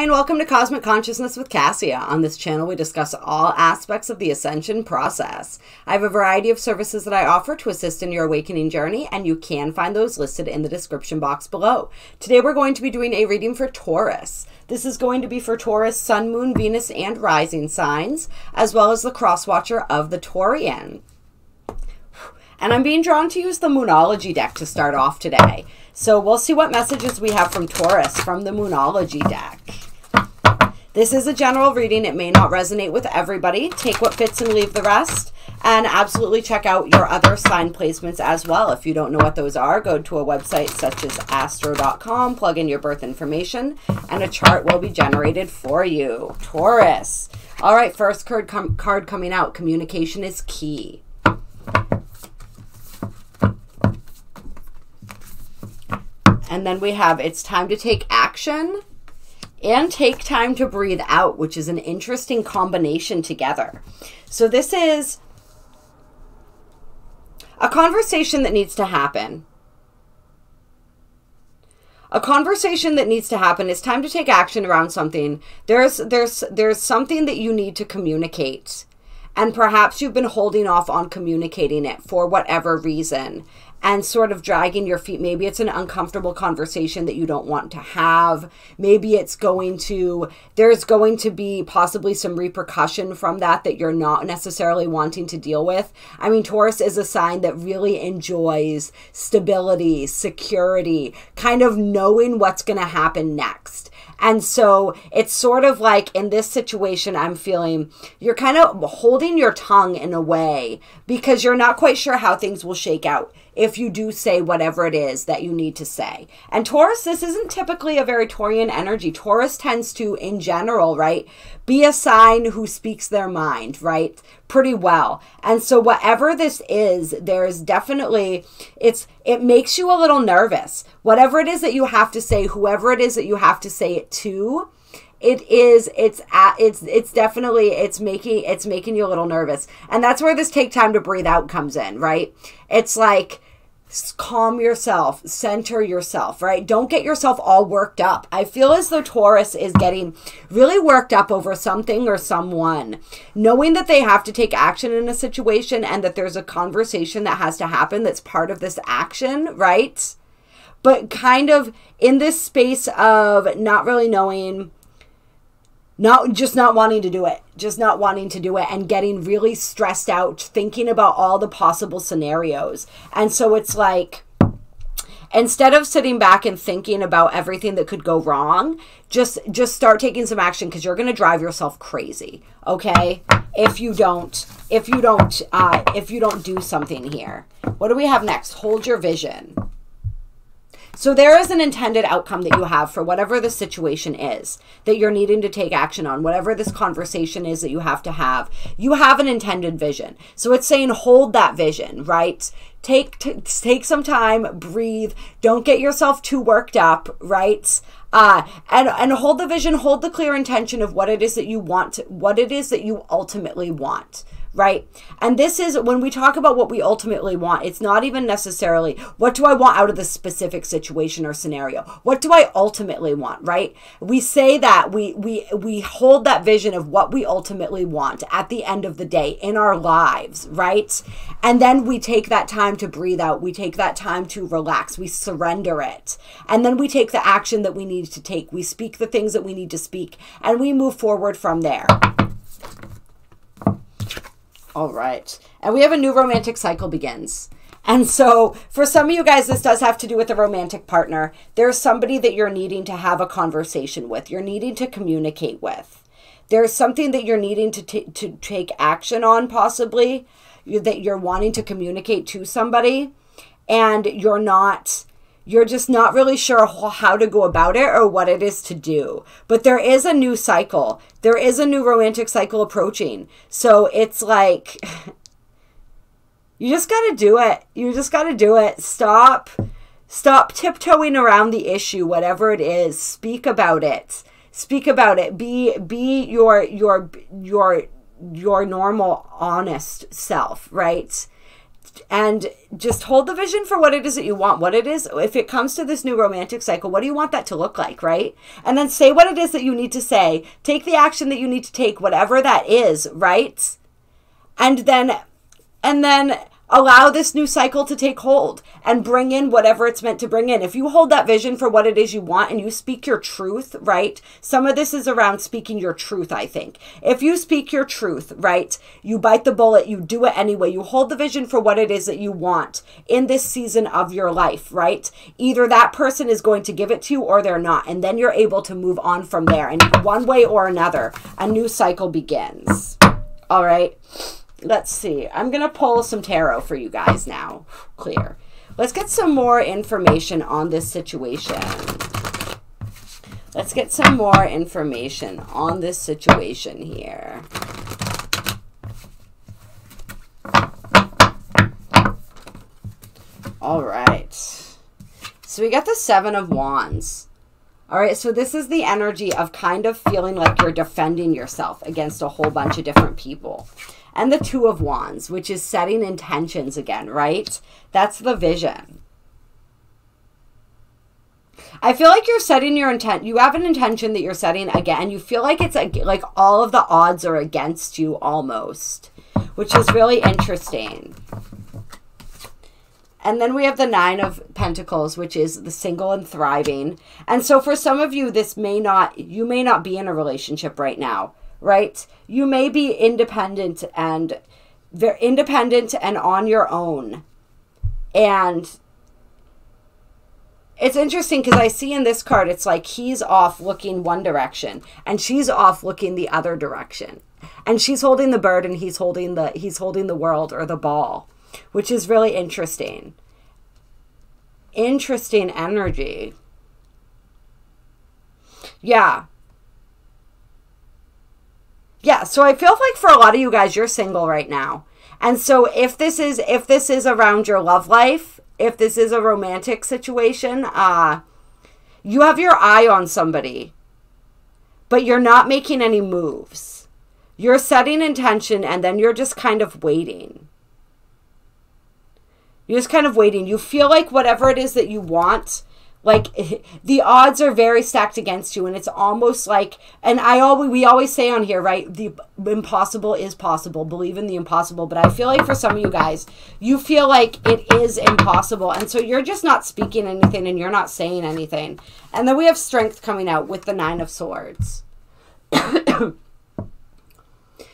Hi, and welcome to Cosmic Consciousness with Cassia. On this channel, we discuss all aspects of the ascension process. I have a variety of services that I offer to assist in your awakening journey, and you can find those listed in the description box below. Today, we're going to be doing a reading for Taurus. This is going to be for Taurus, Sun, Moon, Venus, and Rising signs, as well as the cross-watcher of the Taurian. And I'm being drawn to use the Moonology deck to start off today. So we'll see what messages we have from Taurus from the Moonology deck. This is a general reading. It may not resonate with everybody. Take what fits and leave the rest. And absolutely check out your other sign placements as well. If you don't know what those are, go to a website such as astro.com, plug in your birth information, and a chart will be generated for you. Taurus. All right, first card coming out. Communication is key. And then we have, it's time to take action and take time to breathe out, which is an interesting combination together. So this is a conversation that needs to happen. A conversation that needs to happen. It's time to take action around something. There's something that you need to communicate. And perhaps you've been holding off on communicating it for whatever reason and sort of dragging your feet. Maybe it's an uncomfortable conversation that you don't want to have. Maybe it's there's going to be possibly some repercussion from that you're not necessarily wanting to deal with. I mean, Taurus is a sign that really enjoys stability, security, kind of knowing what's going to happen next. And so it's sort of like in this situation, I'm feeling you're kind of holding your tongue in a way because you're not quite sure how things will shake out if you do say whatever it is that you need to say. And Taurus, this isn't typically a very Taurian energy. Taurus tends to, in general, right, be a sign who speaks their mind, right, pretty well. And so whatever this is, there's definitely, it makes you a little nervous. Whatever it is that you have to say, whoever it is that you have to say it to, it's definitely making you a little nervous. And that's where this take time to breathe out comes in, right? It's like, calm yourself, center yourself, right? Don't get yourself all worked up. I feel as though Taurus is getting really worked up over something or someone, knowing that they have to take action in a situation and that there's a conversation that has to happen that's part of this action, right? But kind of in this space of not really knowing, just not wanting to do it and getting really stressed out, thinking about all the possible scenarios. And so it's like, instead of sitting back and thinking about everything that could go wrong, just start taking some action because you're going to drive yourself crazy. Okay. If you don't do something here. What do we have next? Hold your vision. So there is an intended outcome that you have for whatever the situation is that you're needing to take action on, whatever this conversation is that you have to have. You have an intended vision. So it's saying hold that vision, right? Take some time, breathe, don't get yourself too worked up, right? And hold the vision, hold the clear intention of what it is that you want, what it is that you ultimately want. Right? And this is when we talk about what we ultimately want, it's not even necessarily what do I want out of this specific situation or scenario? What do I ultimately want? Right? We say that we hold that vision of what we ultimately want at the end of the day in our lives, right? And then we take that time to breathe out. We take that time to relax. We surrender it. And then we take the action that we need to take. We speak the things that we need to speak and we move forward from there. All right. And we have a new romantic cycle begins. And so for some of you guys, this does have to do with a romantic partner. There's somebody that you're needing to have a conversation with. You're needing to communicate with. There's something that you're needing to take action on possibly, that you're wanting to communicate to somebody and you're just not really sure how to go about it or what it is to do. But there is a new cycle. There is a new romantic cycle approaching. So it's like, you just got to do it. You just got to do it. Stop tiptoeing around the issue, whatever it is. Speak about it. Speak about it. Be your normal, honest self, right? and just hold the vision for what it is that you want, what it is. If it comes to this new romantic cycle, what do you want that to look like, right? And then say what it is that you need to say. Take the action that you need to take, whatever that is, right? And then allow this new cycle to take hold and bring in whatever it's meant to bring in. If you hold that vision for what it is you want and you speak your truth, right? Some of this is around speaking your truth, I think. If you speak your truth, right? You bite the bullet, you do it anyway. You hold the vision for what it is that you want in this season of your life, right? Either that person is going to give it to you or they're not. And then you're able to move on from there. And one way or another, a new cycle begins. All right. Let's see. I'm going to pull some tarot for you guys now. Clear. Let's get some more information on this situation. Let's get some more information on this situation here. All right. So we got the Seven of Wands. All right, so this is the energy of kind of feeling like you're defending yourself against a whole bunch of different people. And the Two of Wands, which is setting intentions again, right? That's the vision. I feel like you're setting your intent. You have an intention that you're setting again. You feel like it's like all of the odds are against you almost, which is really interesting. And then we have the Nine of Pentacles, which is the single and thriving. And so for some of you, this may not, you may not be in a relationship right now, right? You may be independent and on your own. And it's interesting because I see in this card, it's like he's off looking one direction and she's off looking the other direction. And she's holding the bird and he's holding the world or the ball, which is really interesting. Interesting energy. Yeah. Yeah, so I feel like for a lot of you guys, you're single right now. And so if this is around your love life, if this is a romantic situation, you have your eye on somebody, but you're not making any moves. You're setting intention and then you're just kind of waiting. You're just kind of waiting. You feel like whatever it is that you want, like the odds are very stacked against you. And it's almost like, and we always say on here, right? The impossible is possible. Believe in the impossible. But I feel like for some of you guys, you feel like it is impossible. And so you're just not speaking anything and you're not saying anything. And then we have strength coming out with the Nine of Swords.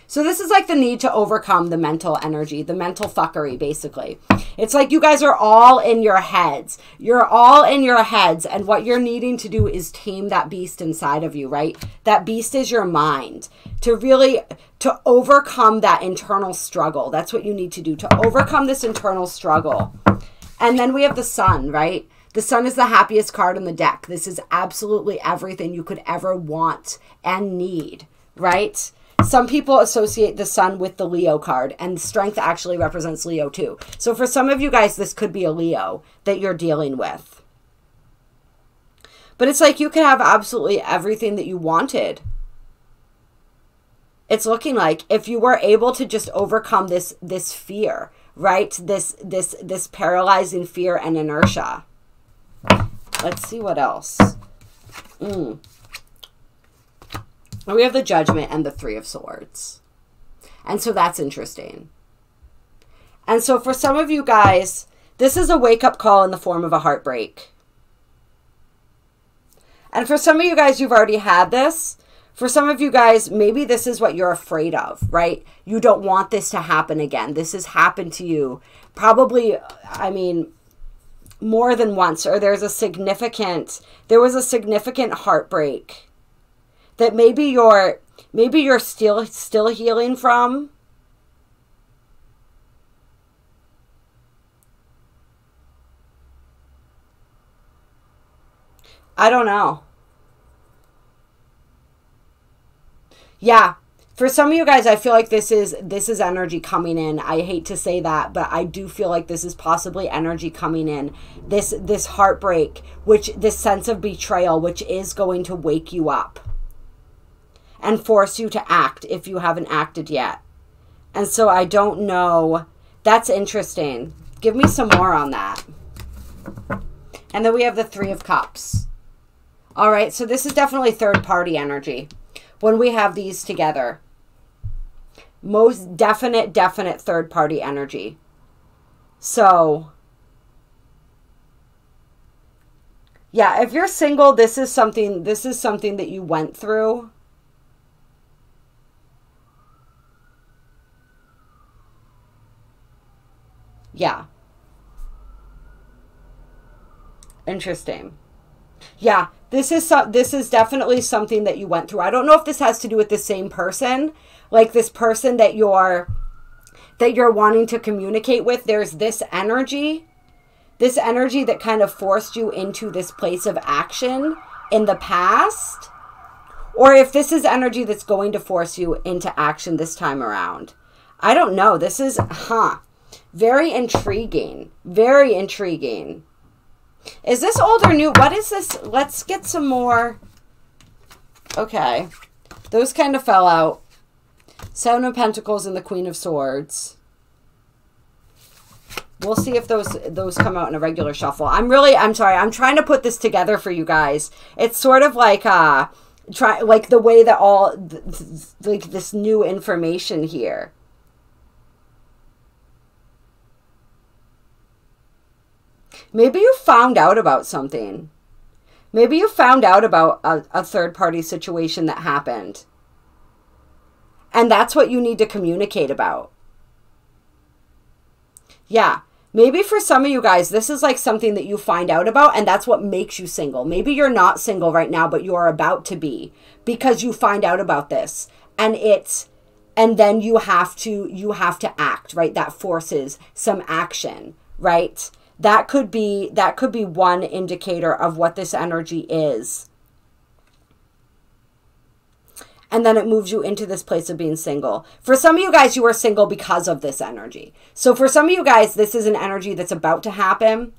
So this is like the need to overcome the mental energy, the mental fuckery, basically. It's like you guys are all in your heads. You're all in your heads. And what you're needing to do is tame that beast inside of you, right? That beast is your mind. To overcome that internal struggle. That's what you need to do, to overcome this internal struggle. And then we have the Sun, right? The Sun is the happiest card on the deck. This is absolutely everything you could ever want and need, right? Some people associate the Sun with the Leo card, and strength actually represents Leo too. So for some of you guys, this could be a Leo that you're dealing with. But it's like you could have absolutely everything that you wanted. It's looking like if you were able to just overcome this fear, right? This paralyzing fear and inertia. Let's see what else. We have the Judgment and the Three of Swords. And so that's interesting. And so for some of you guys, this is a wake-up call in the form of a heartbreak. And for some of you guys, you've already had this. For some of you guys, maybe this is what you're afraid of, right? You don't want this to happen again. This has happened to you probably, I mean, more than once. Or there was a significant heartbreak that maybe you're still healing from. I don't know. Yeah. For some of you guys, I feel like this is energy coming in. I hate to say that, but I do feel like this is possibly energy coming in. This heartbreak, this sense of betrayal, which is going to wake you up and force you to act if you haven't acted yet. And so I don't know. That's interesting. Give me some more on that. And then we have the Three of Cups. All right, so this is definitely third-party energy when we have these together. Most definite third-party energy. So, yeah, if you're single, this is something that you went through. Yeah. Interesting. Yeah, this is definitely something that you went through. I don't know if this has to do with the same person, like this person that you're wanting to communicate with. There's this energy that kind of forced you into this place of action in the past, or if this is energy that's going to force you into action this time around. I don't know. This is, very intriguing. Very intriguing. Is this old or new? What is this? Let's get some more. Okay. Those kind of fell out. Seven of Pentacles and the Queen of Swords. We'll see if those come out in a regular shuffle. I'm trying to put this together for you guys. It's sort of like the way that like this new information here. Maybe you found out about something. Maybe you found out about a third-party situation that happened. And that's what you need to communicate about. Yeah. Maybe for some of you guys, this is like something that you find out about, and that's what makes you single. Maybe you're not single right now, but you're about to be, because you find out about this. And then you have to act, right? That forces some action, right? That could be one indicator of what this energy is. And then it moves you into this place of being single. For some of you guys, you are single because of this energy. So for some of you guys, this is an energy that's about to happen.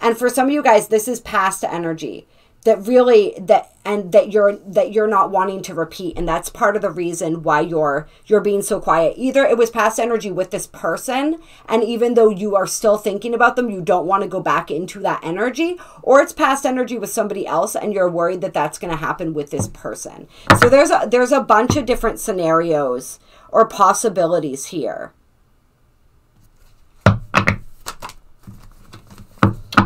And for some of you guys, this is past energy that really that you're not wanting to repeat, and that's part of the reason why you're being so quiet. Either it was past energy with this person, and even though you are still thinking about them, you don't want to go back into that energy, or it's past energy with somebody else and you're worried that that's going to happen with this person. So there's a bunch of different scenarios or possibilities here.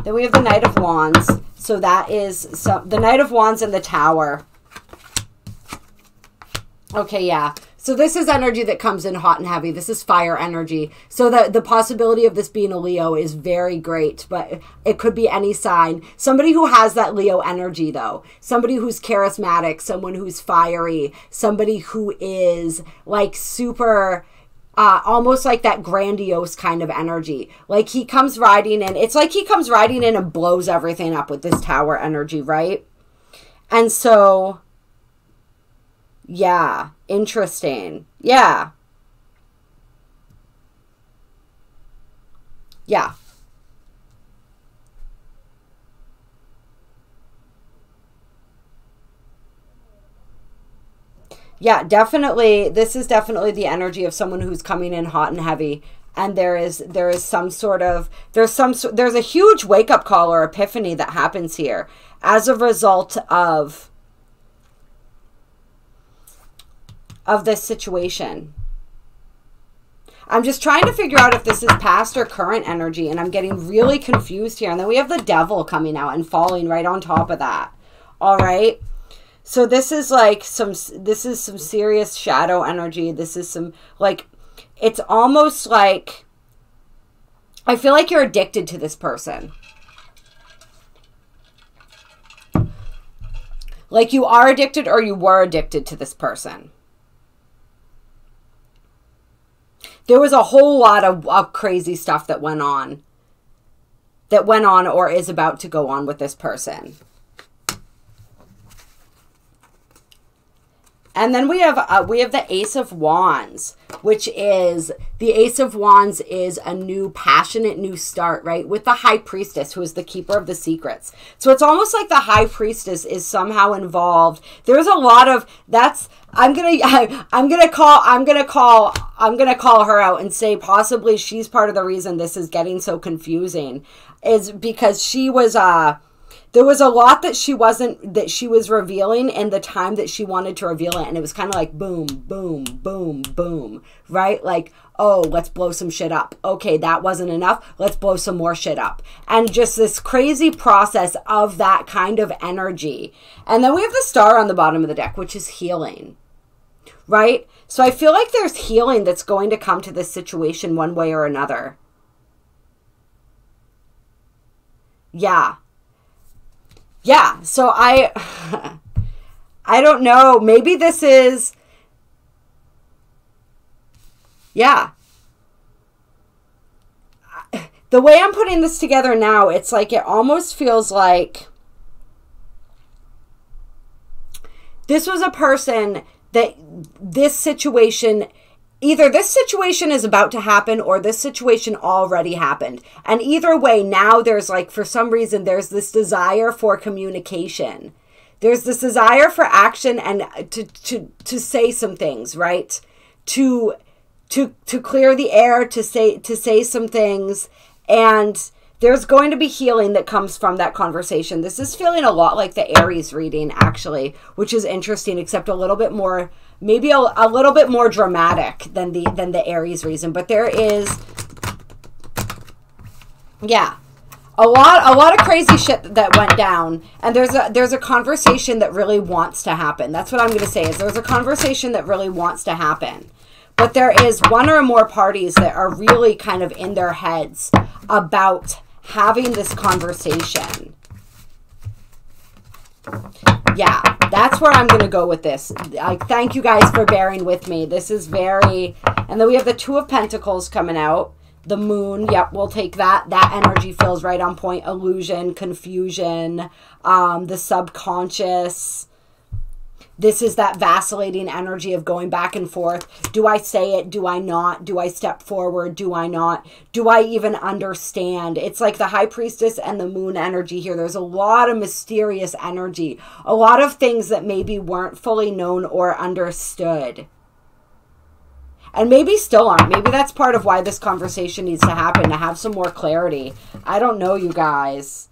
Then we have the Knight of Wands. So that is the Knight of Wands and the Tower. Okay, yeah. So this is energy that comes in hot and heavy. This is fire energy. So the possibility of this being a Leo is very great, but it could be any sign. Somebody who has that Leo energy, though. Somebody who's charismatic, someone who's fiery, somebody who is like super... almost like that grandiose kind of energy. Like he comes riding in. It's like he comes riding in and blows everything up with this Tower energy, right? And so, yeah, interesting. Yeah. Yeah. Yeah, definitely. This is definitely the energy of someone who's coming in hot and heavy. And there is some sort of, there's a huge wake up call or epiphany that happens here as a result of this situation. I'm just trying to figure out if this is past or current energy, and I'm getting really confused here. And then we have the Devil coming out and falling right on top of that. All right. So this is like some serious shadow energy. This is some, like, it's almost like, I feel like you're addicted to this person. Like you are addicted, or you were addicted to this person. There was a whole lot of crazy stuff that went on or is about to go on with this person. And then we have the Ace of Wands, which is, the Ace of Wands is a new, passionate new start, right? With the High Priestess, who is the keeper of the secrets. So it's almost like the High Priestess is somehow involved. There's a lot of, that's I'm gonna call her out and say possibly she's part of the reason this is getting so confusing, is because she was there was a lot that she was revealing in the time that she wanted to reveal it, and it was kind of like boom, boom, boom, boom, right? Like, oh, let's blow some shit up. Okay, that wasn't enough. Let's blow some more shit up. And just this crazy process of that kind of energy. And then we have the star on the bottom of the deck, which is healing, right? So I feel like there's healing that's going to come to this situation one way or another. Yeah. Yeah, so I don't know. Maybe this is, yeah. The way I'm putting this together now, it's like it almost feels like this was a person that this situation, either this situation is about to happen or this situation already happened. And either way, now there's like, for some reason, there's this desire for communication. There's this desire for action and to say some things, right? To clear the air, to say some things. And there's going to be healing that comes from that conversation. This is feeling a lot like the Aries reading, actually, which is interesting, except a little bit more, maybe a little bit more dramatic than the Aries reading. But there is, yeah, a lot of crazy shit that went down. And there's a conversation that really wants to happen. That's what I'm going to say, is there's a conversation that really wants to happen. But there is one or more parties that are really kind of in their heads about having this conversation. Yeah, that's where I'm going to go with this. Thank you guys for bearing with me. This is very... And then we have the Two of Pentacles coming out. The Moon, yep, we'll take that. That energy feels right on point. Illusion, confusion, the subconscious. This is that vacillating energy of going back and forth. Do I say it? Do I not? Do I step forward? Do I not? Do I even understand? It's like the High Priestess and the Moon energy here. There's a lot of mysterious energy, a lot of things that maybe weren't fully known or understood. And maybe still aren't. Maybe that's part of why this conversation needs to happen, to have some more clarity. I don't know, you guys.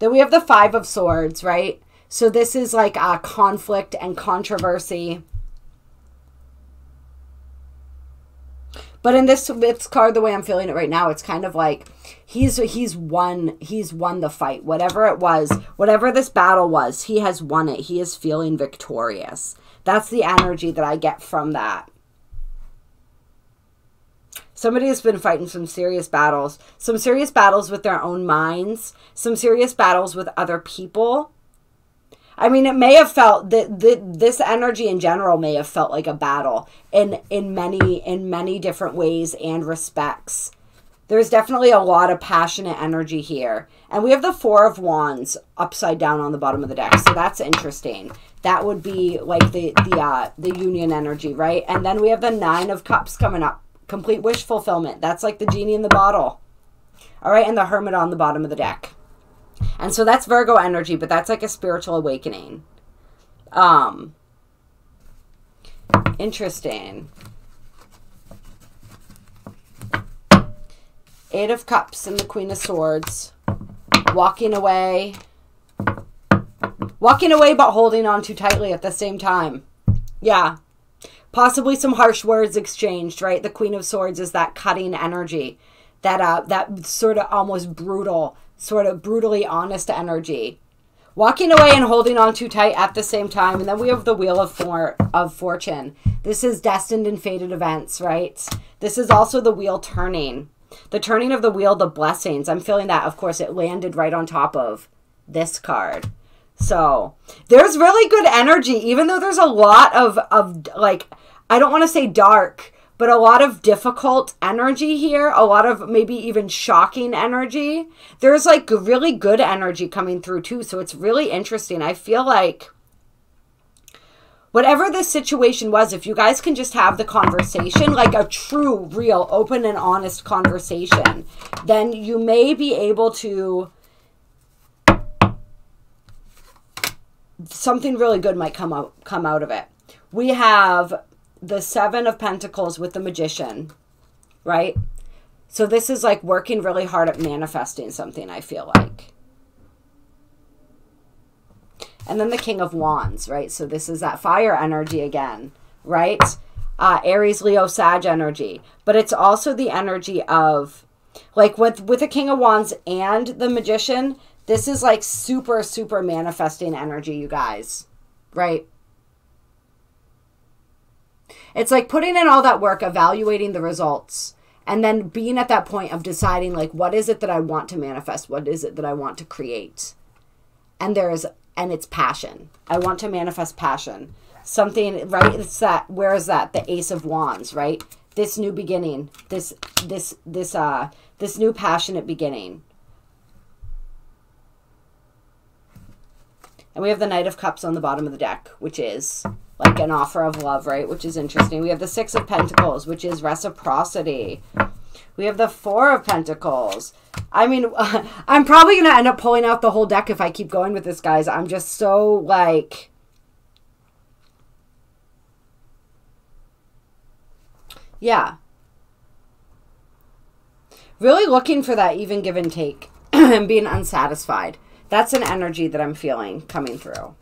Then we have the Five of Swords, right? So this is like a conflict and controversy. But in this card, the way I'm feeling it right now, it's kind of like he's won the fight. Whatever it was, whatever this battle was, he has won it. He is feeling victorious. That's the energy that I get from that. Somebody has been fighting some serious battles with their own minds, some serious battles with other people. I mean, it may have felt that this energy in general may have felt like a battle in many different ways and respects. There's definitely a lot of passionate energy here. And we have the Four of Wands upside down on the bottom of the deck. So that's interesting. That would be like the union energy, right? And then we have the Nine of Cups coming up. Complete wish fulfillment. That's like the genie in the bottle. All right, and the Hermit on the bottom of the deck. And so that's Virgo energy, but that's like a spiritual awakening. Interesting. Eight of Cups and the Queen of Swords. Walking away. Walking away, but holding on too tightly at the same time. Yeah. Possibly some harsh words exchanged, right? The Queen of Swords is that cutting energy. That sort of almost brutal, sort of brutally honest energy. Walking away and holding on too tight at the same time. And then we have the Wheel of Fortune. This is destined and fated events, right? This is also the wheel turning. The turning of the wheel, the blessings. I'm feeling that, of course, it landed right on top of this card. So there's really good energy, even though there's a lot of like, I don't want to say dark, but a lot of difficult energy here, a lot of maybe even shocking energy. There's like really good energy coming through too. So it's really interesting. I feel like whatever this situation was, if you guys can just have the conversation, like a true, real, open and honest conversation, then you may be able to, something really good might come out of it. we have the Seven of Pentacles with the Magician, right? So this is like working really hard at manifesting something, I feel like. And then the King of Wands, right? So this is that fire energy again, right? Aries, Leo, Sag energy. But it's also the energy of, like with the King of Wands and the Magician, this is like super, super manifesting energy, you guys, right? It's like putting in all that work, evaluating the results, and then being at that point of deciding, like, what is it that I want to manifest? What is it that I want to create? And it's passion. I want to manifest passion. Something, right? It's that, where is that? The Ace of Wands, right? This new beginning, this new passionate beginning. And we have the Knight of Cups on the bottom of the deck, which is like an offer of love, right? Which is interesting. We have the Six of Pentacles, which is reciprocity. We have the Four of Pentacles. I mean, I'm probably going to end up pulling out the whole deck if I keep going with this, guys. I'm just so, like, yeah. Really looking for that even give and take and being unsatisfied. That's an energy that I'm feeling coming through.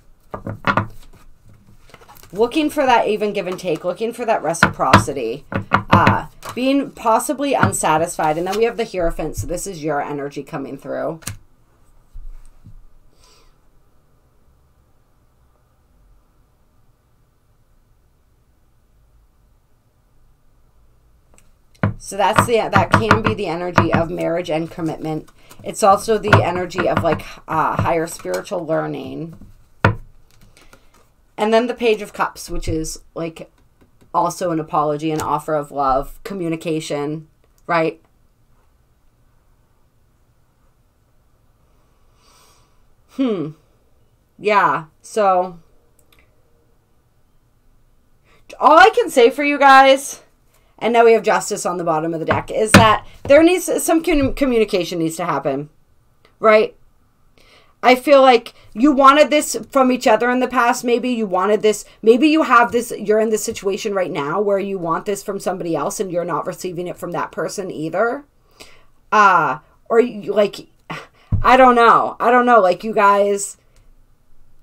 Looking for that even give and take, looking for that reciprocity, being possibly unsatisfied. And then we have the Hierophant, so this is your energy coming through. So that's that can be the energy of marriage and commitment. It's also the energy of like higher spiritual learning. And then the Page of Cups, which is like also an apology, an offer of love, communication, right? Yeah, so all I can say for you guys, and now we have Justice on the bottom of the deck, is that there needs some communication needs to happen, right? I feel like you wanted this from each other in the past. Maybe you wanted this. Maybe you have this. You're in this situation right now where you want this from somebody else and you're not receiving it from that person either. Or you, like, I don't know. I don't know. Like, you guys,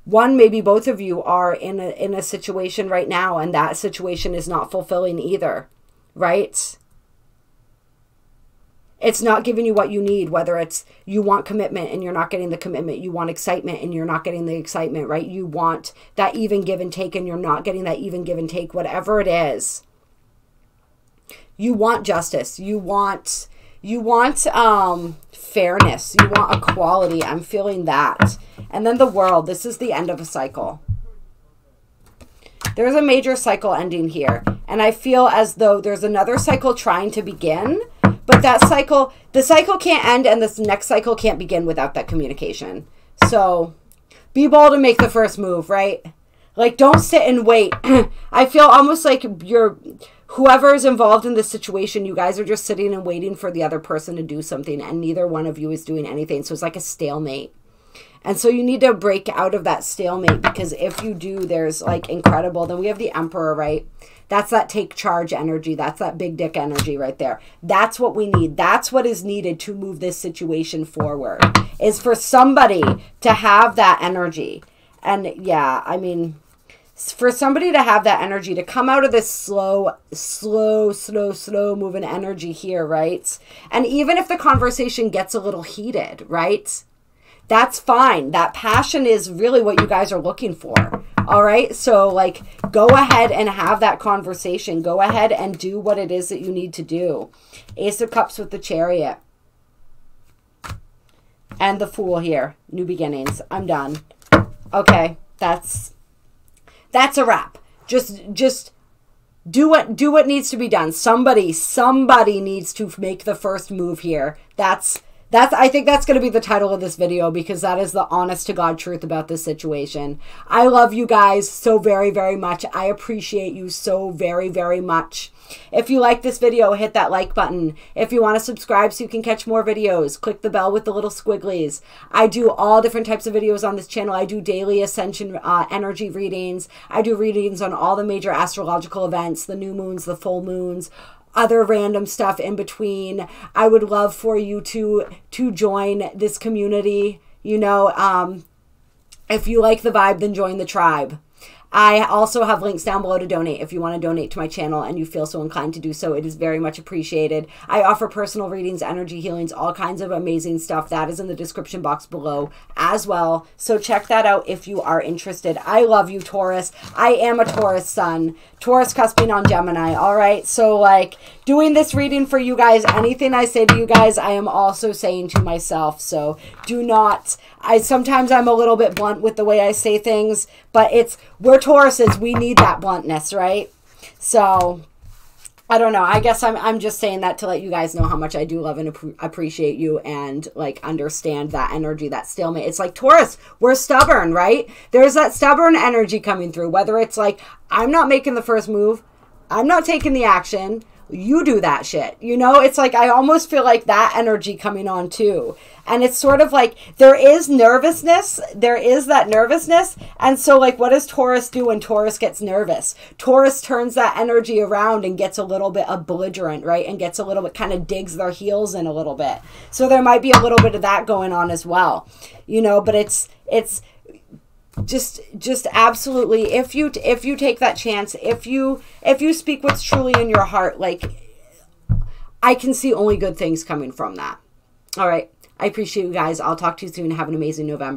one, maybe both of you are in a situation right now and that situation is not fulfilling either, right? It's not giving you what you need, whether it's you want commitment and you're not getting the commitment, you want excitement and you're not getting the excitement, right? You want that even give and take and you're not getting that even give and take, whatever it is. You want justice. You want fairness. You want equality. I'm feeling that. And then the World. This is the end of a cycle. There's a major cycle ending here. And I feel as though there's another cycle trying to begin. But that cycle, the cycle can't end and this next cycle can't begin without that communication. So be bold and make the first move, right? Like, don't sit and wait. I feel almost like whoever is involved in this situation, you guys are just sitting and waiting for the other person to do something and neither one of you is doing anything. So it's like a stalemate. And so you need to break out of that stalemate because if you do, there's like incredible. Then we have the Emperor, right? That's that take charge energy. That's that big dick energy right there. That's what we need. That's what is needed to move this situation forward, is for somebody to have that energy. And yeah, I mean, for somebody to have that energy, to come out of this slow moving energy here, right? And even if the conversation gets a little heated, right? That's fine. That passion is really what you guys are looking for. All right. So like, go ahead and have that conversation. Go ahead and do what it is that you need to do. Ace of Cups with the Chariot. And the Fool here. New beginnings. I'm done. Okay. That's a wrap. Just do what needs to be done. Somebody needs to make the first move here. That's I think that's going to be the title of this video, because that is the honest to God truth about this situation. I love you guys so very, very much. I appreciate you so very, very much. If you like this video, hit that like button. If you want to subscribe so you can catch more videos, click the bell with the little squigglies. I do all different types of videos on this channel. I do daily ascension energy readings. I do readings on all the major astrological events, the new moons, the full moons, other random stuff in between. I would love for you to join this community. You know, if you like the vibe, then join the tribe. I also have links down below to donate if you want to donate to my channel and you feel so inclined to do so. It is very much appreciated. I offer personal readings, energy healings, all kinds of amazing stuff. That is in the description box below as well. So check that out if you are interested. I love you, Taurus. I am a Taurus sun. Taurus cusping on Gemini, all right? So, like, doing this reading for you guys, anything I say to you guys, I am also saying to myself. So do not... sometimes I'm a little bit blunt with the way I say things, but we're Tauruses. We need that bluntness, right? So I don't know. I guess I'm just saying that to let you guys know how much I do love and appreciate you, and like understand that energy, that stalemate. It's like Taurus, we're stubborn, right? There's that stubborn energy coming through, whether it's like, I'm not making the first move, I'm not taking the action, you do that shit. You know, it's like, I almost feel like that energy coming on too. And it's sort of like, there is nervousness. There is that nervousness. And so, like, what does Taurus do when Taurus gets nervous? Taurus turns that energy around and gets a little bit belligerent, right? And gets a little bit, kind of digs their heels in a little bit. So there might be a little bit of that going on as well, you know, but it's just absolutely, if you take that chance, if you speak what's truly in your heart, like, I can see only good things coming from that. All right. I appreciate you guys. I'll talk to you soon. Have an amazing November.